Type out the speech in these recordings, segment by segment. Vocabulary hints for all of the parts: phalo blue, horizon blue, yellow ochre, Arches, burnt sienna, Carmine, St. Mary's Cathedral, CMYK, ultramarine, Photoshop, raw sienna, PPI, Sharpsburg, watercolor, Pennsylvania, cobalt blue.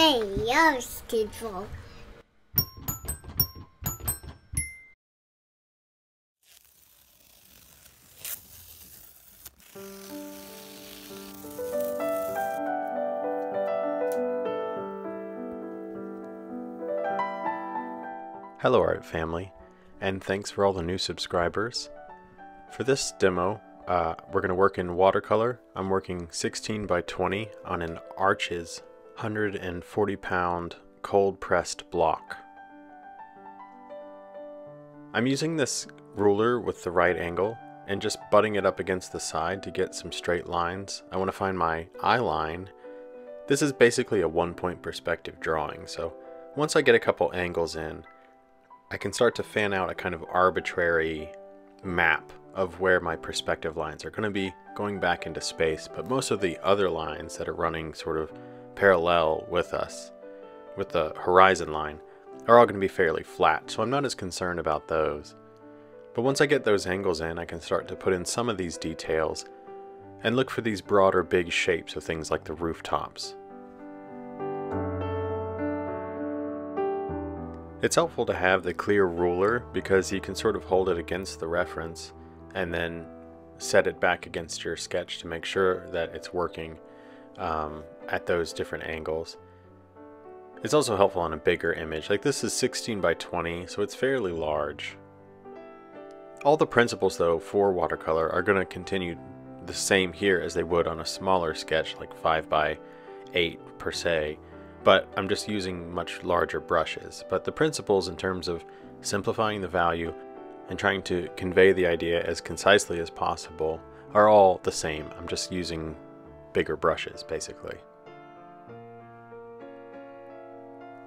St. Mary's Cathedral. Hello art family, and thanks for all the new subscribers. For this demo, we're going to work in watercolor. I'm working 16 by 20 on an Arches 140-pound cold pressed block. I'm using this ruler with the right angle and just butting it up against the side to get some straight lines. I want to find my eye line. This is basically a one-point perspective drawing, so once I get a couple angles in, I can start to fan out a kind of arbitrary map of where my perspective lines are going to be going back into space, but most of the other lines that are running sort of parallel with us, with the horizon line, are all going to be fairly flat, so I'm not as concerned about those. But once I get those angles in, I can start to put in some of these details and look for these broader big shapes of things like the rooftops. It's helpful to have the clear ruler because you can sort of hold it against the reference and then set it back against your sketch to make sure that it's working at those different angles. It's also helpful on a bigger image. Like this is 16 by 20, so it's fairly large. All the principles though for watercolor are going to continue the same here as they would on a smaller sketch like 5 by 8 per se. But I'm just using much larger brushes. But the principles in terms of simplifying the value and trying to convey the idea as concisely as possible are all the same. I'm just using bigger brushes, basically.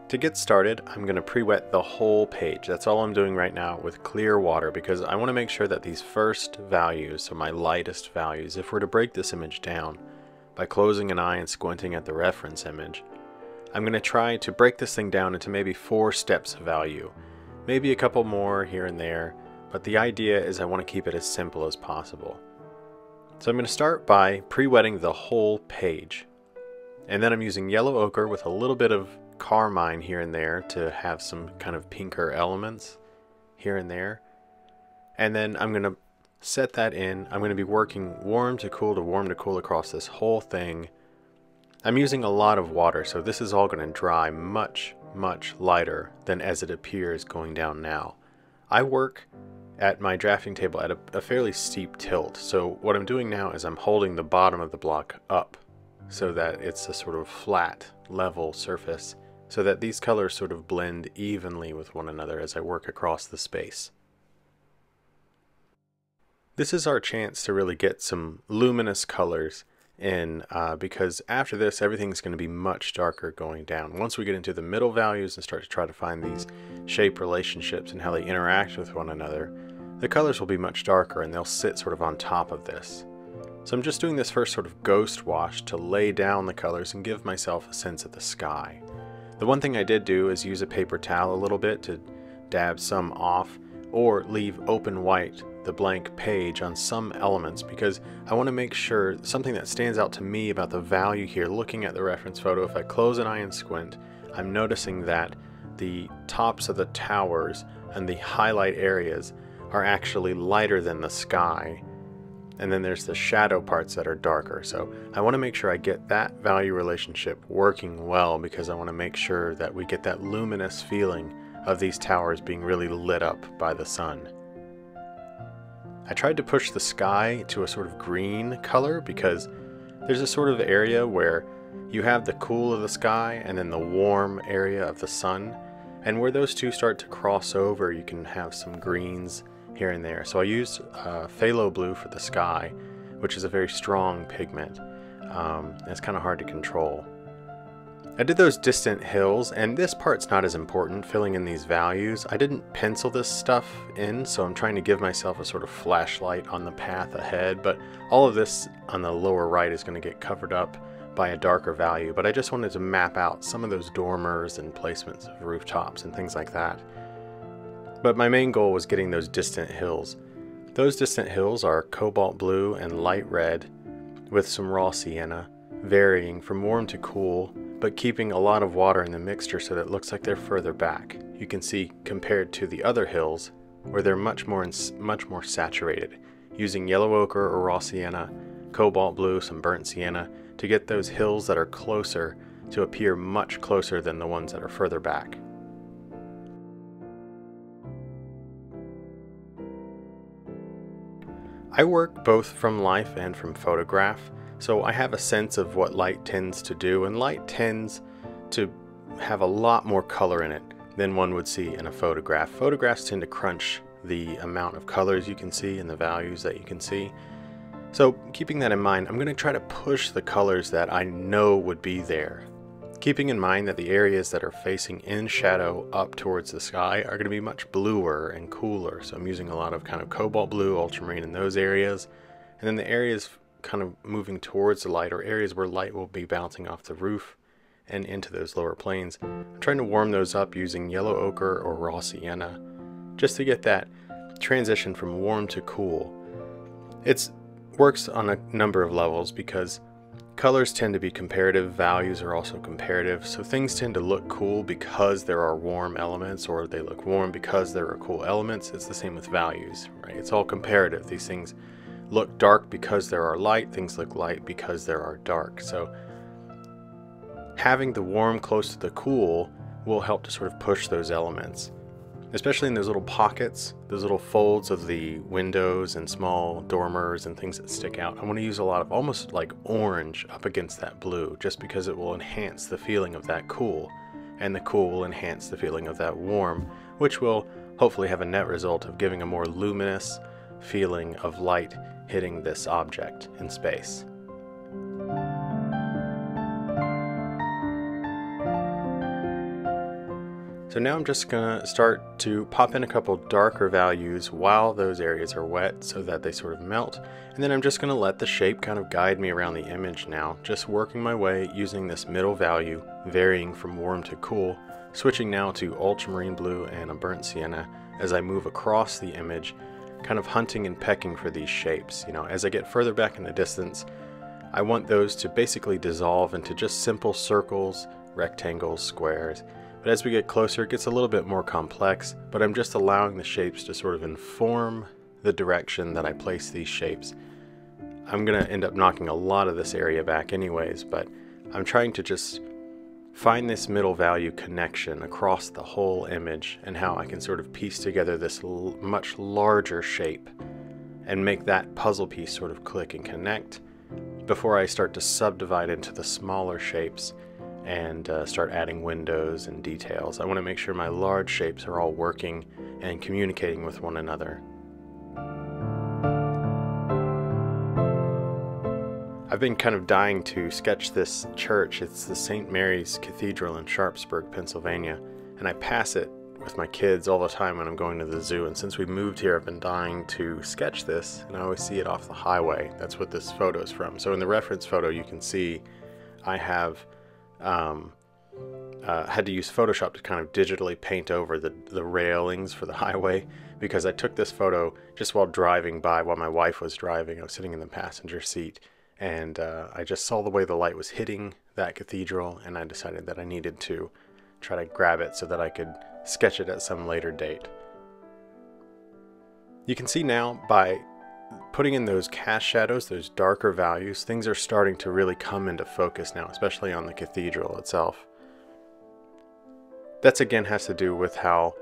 To get started, I'm going to pre-wet the whole page. That's all I'm doing right now with clear water because I want to make sure that these first values, so my lightest values, if we're to break this image down by closing an eye and squinting at the reference image, I'm going to try to break this thing down into maybe 4 steps of value, maybe a couple more here and there, but the idea is I want to keep it as simple as possible. So I'm going to start by pre-wetting the whole page, and then I'm using yellow ochre with a little bit of carmine here and there to have some kind of pinker elements here and there, and then I'm going to set that in. I'm going to be working warm to cool across this whole thing. I'm using a lot of water, so this is all going to dry much, much lighter than as it appears going down now. I work at my drafting table at a fairly steep tilt, so what I'm doing now is I'm holding the bottom of the block up so that it's a sort of flat, level surface, so that these colors sort of blend evenly with one another as I work across the space. This is our chance to really get some luminous colors in, because after this everything's going to be much darker going down. Once we get into the middle values and start to try to find these shape relationships and how they interact with one another, the colors will be much darker and they'll sit sort of on top of this. So I'm just doing this first sort of ghost wash to lay down the colors and give myself a sense of the sky. The one thing I did do is use a paper towel a little bit to dab some off, or leave open white the blank page on some elements, because I want to make sure something that stands out to me about the value here, looking at the reference photo, if I close an eye and squint, I'm noticing that the tops of the towers and the highlight areas are actually lighter than the sky, and then there's the shadow parts that are darker. So I want to make sure I get that value relationship working well, because I want to make sure that we get that luminous feeling of these towers being really lit up by the sun. I tried to push the sky to a sort of green color because there's a sort of area where you have the cool of the sky and then the warm area of the sun, and where those two start to cross over you can have some greens here and there. So I used phalo blue for the sky, which is a very strong pigment. It's kind of hard to control. I did those distant hills, and this part's not as important, filling in these values. I didn't pencil this stuff in, so I'm trying to give myself a sort of flashlight on the path ahead, but all of this on the lower right is going to get covered up by a darker value, but I just wanted to map out some of those dormers and placements of rooftops and things like that. But my main goal was getting those distant hills. Those distant hills are cobalt blue and light red with some raw sienna, varying from warm to cool, but keeping a lot of water in the mixture so that it looks like they're further back. You can see, compared to the other hills, where they're much more saturated, using yellow ochre or raw sienna, cobalt blue, some burnt sienna, to get those hills that are closer to appear much closer than the ones that are further back. I work both from life and from photograph, so I have a sense of what light tends to do, and light tends to have a lot more color in it than one would see in a photograph. Photographs tend to crunch the amount of colors you can see and the values that you can see. So keeping that in mind, I'm going to try to push the colors that I know would be there. Keeping in mind that the areas that are facing in shadow up towards the sky are going to be much bluer and cooler. So I'm using a lot of kind of cobalt blue, ultramarine in those areas. And then the areas kind of moving towards the light, or areas where light will be bouncing off the roof and into those lower planes, I'm trying to warm those up using yellow ochre or raw sienna, just to get that transition from warm to cool. It works on a number of levels because colors tend to be comparative, values are also comparative, so things tend to look cool because there are warm elements, or they look warm because there are cool elements. It's the same with values, right? It's all comparative. These things look dark because there are light, things look light because there are dark. So having the warm close to the cool will help to sort of push those elements, especially in those little pockets, those little folds of the windows and small dormers and things that stick out. I want to use a lot of almost like orange up against that blue, just because it will enhance the feeling of that cool, and the cool will enhance the feeling of that warm, which will hopefully have a net result of giving a more luminous feeling of light hitting this object in space. So now I'm just going to start to pop in a couple darker values while those areas are wet so that they sort of melt. And then I'm just going to let the shape kind of guide me around the image now, just working my way using this middle value, varying from warm to cool, switching now to ultramarine blue and a burnt sienna as I move across the image, kind of hunting and pecking for these shapes. You know, as I get further back in the distance, I want those to basically dissolve into just simple circles, rectangles, squares. But as we get closer, it gets a little bit more complex, but I'm just allowing the shapes to sort of inform the direction that I place these shapes. I'm going to end up knocking a lot of this area back anyways, but I'm trying to just find this middle value connection across the whole image and how I can sort of piece together this much larger shape and make that puzzle piece sort of click and connect before I start to subdivide into the smaller shapes and start adding windows and details. I want to make sure my large shapes are all working and communicating with one another. I've been kind of dying to sketch this church. It's the St. Mary's Cathedral in Sharpsburg, Pennsylvania, and I pass it with my kids all the time when I'm going to the zoo, and since we moved here I've been dying to sketch this, and I always see it off the highway. That's what this photo is from. So in the reference photo you can see I have had to use Photoshop to kind of digitally paint over the railings for the highway, because I took this photo just while driving by, while my wife was driving. I was sitting in the passenger seat, and I just saw the way the light was hitting that cathedral, and I decided that I needed to try to grab it so that I could sketch it at some later date. You can see now by putting in those cast shadows, those darker values, things are starting to really come into focus now, especially on the cathedral itself. That's again has to do with how,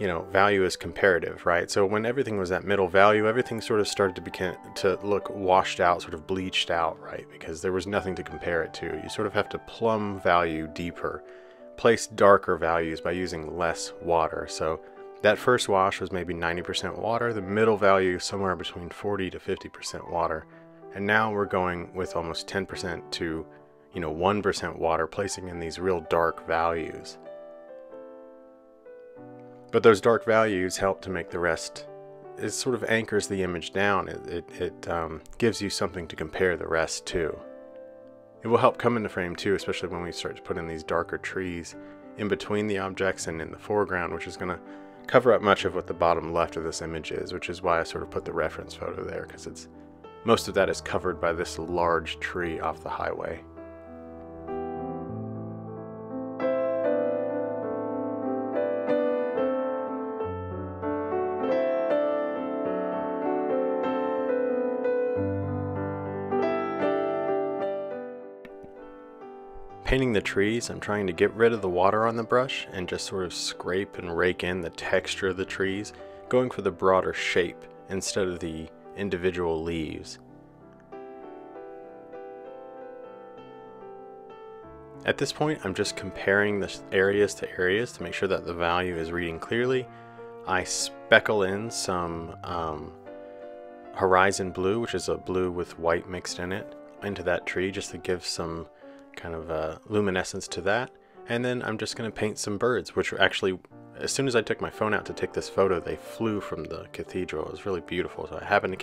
you know, value is comparative, right? So when everything was at middle value, everything sort of started to begin to look washed out, sort of bleached out, right? Because there was nothing to compare it to. You sort of have to plumb value deeper, place darker values by using less water. So that first wash was maybe 90% water, the middle value somewhere between 40 to 50% water, and now we're going with almost 10% to, you know, 1% water, placing in these real dark values. But those dark values help to make the rest, it sort of anchors the image down, it gives you something to compare the rest to. It will help come into frame too, especially when we start to put in these darker trees in between the objects and in the foreground, which is going to cover up much of what the bottom left of this image is, which is why I sort of put the reference photo there, because it's most of that is covered by this large tree off the highway. painting the trees, I'm trying to get rid of the water on the brush and just sort of scrape and rake in the texture of the trees, going for the broader shape instead of the individual leaves. At this point, I'm just comparing the areas to areas to make sure that the value is reading clearly. I speckle in some horizon blue, which is a blue with white mixed in it, into that tree just to give some kind of luminescence to that. And then I'm just going to paint some birds, which actually, as soon as I took my phone out to take this photo, they flew from the cathedral. It was really beautiful. So I happened to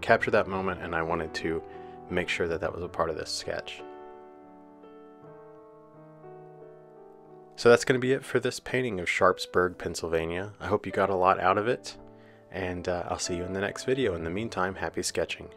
capture that moment, and I wanted to make sure that that was a part of this sketch. So that's going to be it for this painting of Sharpsburg, Pennsylvania. I hope you got a lot out of it, and I'll see you in the next video. In the meantime, happy sketching.